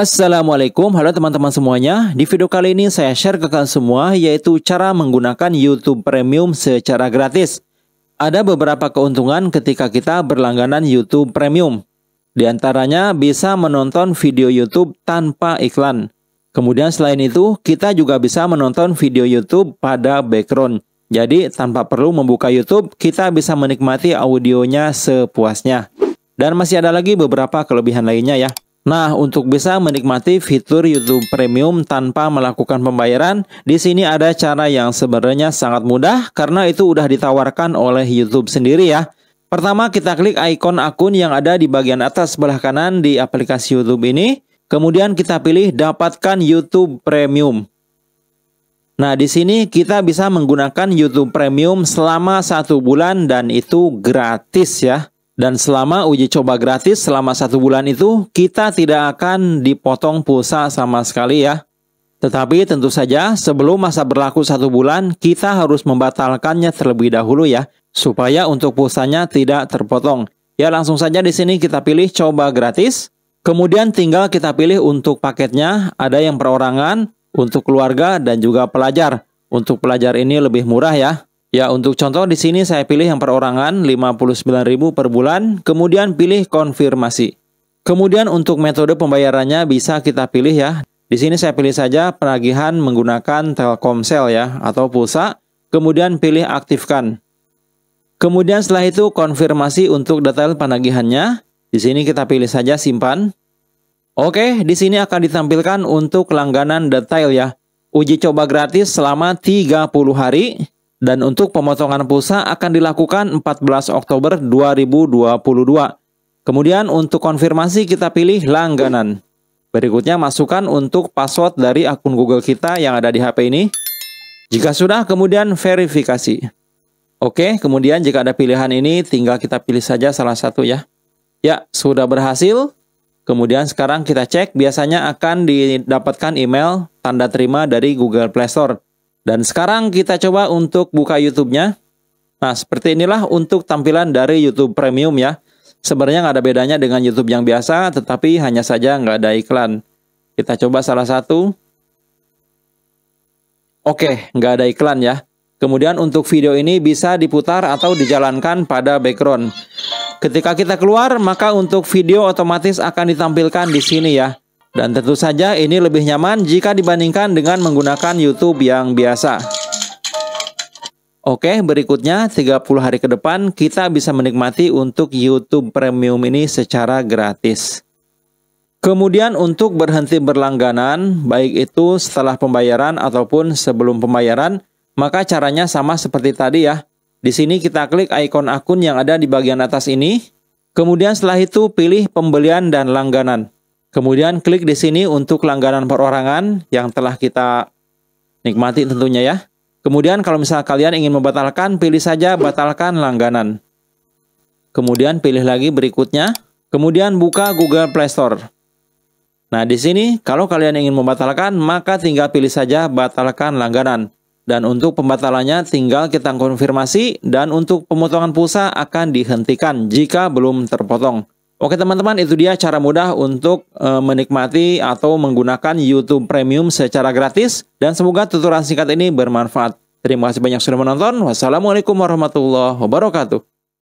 Assalamualaikum, halo teman-teman semuanya. Di video kali ini saya share ke kalian semua yaitu cara menggunakan YouTube Premium secara gratis. Ada beberapa keuntungan ketika kita berlangganan YouTube Premium. Di antaranya bisa menonton video YouTube tanpa iklan. Kemudian selain itu kita juga bisa menonton video YouTube pada background. Jadi tanpa perlu membuka YouTube kita bisa menikmati audionya sepuasnya. Dan masih ada lagi beberapa kelebihan lainnya ya. Nah, untuk bisa menikmati fitur YouTube Premium tanpa melakukan pembayaran, di sini ada cara yang sebenarnya sangat mudah karena itu udah ditawarkan oleh YouTube sendiri ya. Pertama, kita klik ikon akun yang ada di bagian atas sebelah kanan di aplikasi YouTube ini. Kemudian kita pilih dapatkan YouTube Premium. Nah, di sini kita bisa menggunakan YouTube Premium selama 1 bulan dan itu gratis ya. Dan selama uji coba gratis selama 1 bulan itu, kita tidak akan dipotong pulsa sama sekali ya. Tetapi tentu saja sebelum masa berlaku 1 bulan, kita harus membatalkannya terlebih dahulu ya. Supaya untuk pulsanya tidak terpotong. Ya langsung saja di sini kita pilih coba gratis. Kemudian tinggal kita pilih untuk paketnya, ada yang perorangan, untuk keluarga, dan juga pelajar. Untuk pelajar ini lebih murah ya. Ya, untuk contoh di sini saya pilih yang perorangan 59.000 per bulan, kemudian pilih konfirmasi. Kemudian untuk metode pembayarannya bisa kita pilih ya. Di sini saya pilih saja penagihan menggunakan Telkomsel ya atau pulsa, kemudian pilih aktifkan. Kemudian setelah itu konfirmasi untuk detail penagihannya. Di sini kita pilih saja simpan. Oke, di sini akan ditampilkan untuk langganan detail ya. Uji coba gratis selama 30 hari. Dan untuk pemotongan pulsa akan dilakukan 14 Oktober 2022. Kemudian untuk konfirmasi kita pilih langganan. Berikutnya masukkan untuk password dari akun Google kita yang ada di HP ini. Jika sudah, kemudian verifikasi. Oke, kemudian jika ada pilihan ini tinggal kita pilih saja salah satu ya. Ya, sudah berhasil. Kemudian sekarang kita cek, biasanya akan didapatkan email tanda terima dari Google Play Store. Dan sekarang kita coba untuk buka YouTube-nya. Nah, seperti inilah untuk tampilan dari YouTube Premium ya. Sebenarnya nggak ada bedanya dengan YouTube yang biasa, tetapi hanya saja nggak ada iklan. Kita coba salah satu. Oke, nggak ada iklan ya. Kemudian untuk video ini bisa diputar atau dijalankan pada background. Ketika kita keluar, maka untuk video otomatis akan ditampilkan di sini ya. Dan tentu saja ini lebih nyaman jika dibandingkan dengan menggunakan YouTube yang biasa. Oke, berikutnya 30 hari ke depan kita bisa menikmati untuk YouTube Premium ini secara gratis. Kemudian untuk berhenti berlangganan, baik itu setelah pembayaran ataupun sebelum pembayaran, maka caranya sama seperti tadi ya. Di sini kita klik ikon akun yang ada di bagian atas ini. Kemudian setelah itu pilih pembelian dan langganan. Kemudian klik di sini untuk langganan perorangan yang telah kita nikmati tentunya ya. Kemudian kalau misal kalian ingin membatalkan, pilih saja batalkan langganan. Kemudian pilih lagi berikutnya. Kemudian buka Google Play Store. Nah, di sini kalau kalian ingin membatalkan, maka tinggal pilih saja batalkan langganan. Dan untuk pembatalannya tinggal kita konfirmasi, dan untuk pemotongan pulsa akan dihentikan jika belum terpotong. Oke teman-teman, itu dia cara mudah untuk menikmati atau menggunakan YouTube Premium secara gratis. Dan semoga tutorial singkat ini bermanfaat. Terima kasih banyak sudah menonton. Wassalamualaikum warahmatullahi wabarakatuh.